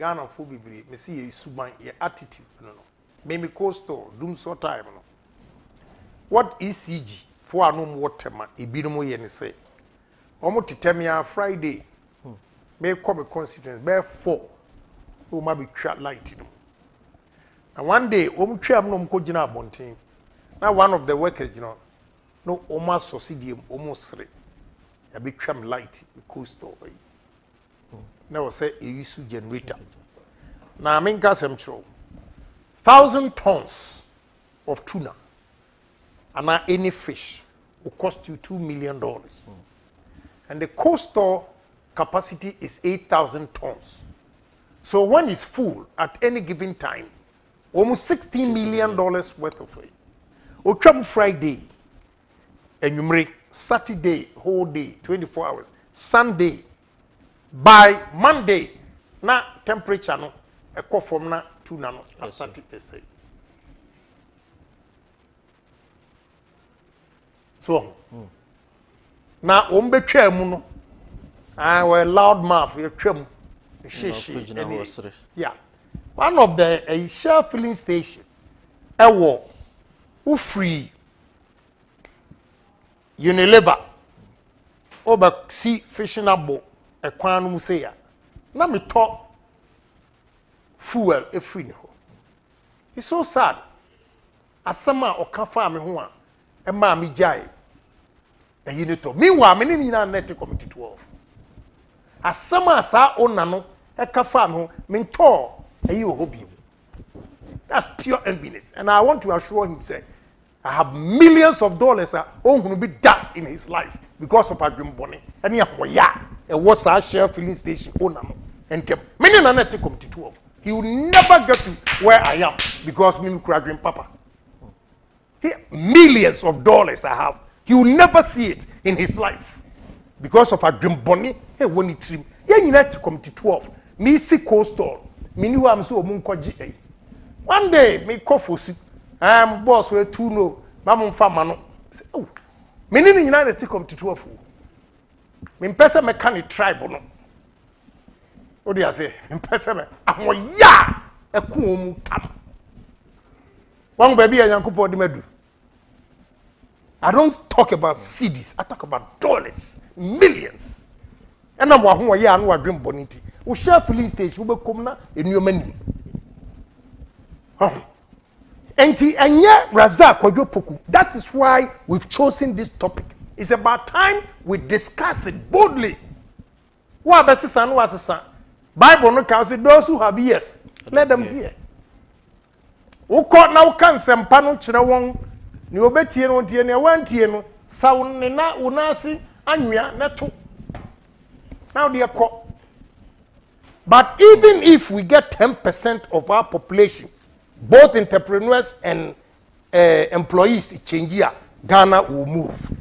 Ghana for Bibri, Messi Suban, your attitude, no, maybe coastal, doom so time. What is CG for a no water man? Ibinomo Yen say, almost Temia Friday may come a consequence, therefore, who might be trapped lighting. And one day, Omcham no Kojina Bontin. Now, one of the workers, you know, no Oma Socidium almost three. A big tram light, coastal. Now, say a issue generator. Now, I mean, I'm sure 1,000 tons of tuna and any fish will cost you $2 million. And the coastal capacity is 8,000 tons. So when it's full at any given time, almost $16 million worth of it. October Friday, enumerate Saturday, whole day, 24 hours. Sunday, by Monday, na temperature no, a call from na to nano as 30%. So now ombe chemuno, I were loud mouth, your chum. Yeah. One of the shell filling station, a war, who free Unilever, over sea fishing abo, a quan musea. Now me talk fuel a free. It's so sad. A summer or kafa me hua, a mammy jai, a unit of meanwhile, many in our net committee 12. A summer, sa onano, a kafam, mentor. You hobby. That's pure enviness. And I want to assure him, say, I have millions of dollars that own will be done in his life because of our dream bonnet. And he was our share filling station owner. And many nana take him to 12. He will never get to where I am because me cry dream papa. Millions of dollars I have. He will never see it in his life. Because of our dream bonnet, he won't eat him. You need to come to 12. Me see coastal. I'm so munkoji. One day, me coffee. I'm boss where two no, Mamma Famano. Oh, meaning the United States come to 12. Impessa mechanic tribal. What do you say? Impessa, I'm ya a cool tap. One baby and Uncle Podimadu. I don't talk about CDs, I talk about dollars, millions. And I'm who I am, who I dream bonity. We share filling stage, we come now in your menu. That is why we've chosen this topic. It's about time we discuss it boldly. Bible no can say those who have ears, let them hear. Who caught now can sempano chirewong ni obetieno tiene wentieno saunena unasi anwia neto. Now they are caught. But even if we get 10% of our population, both entrepreneurs and employees, Ghana will move.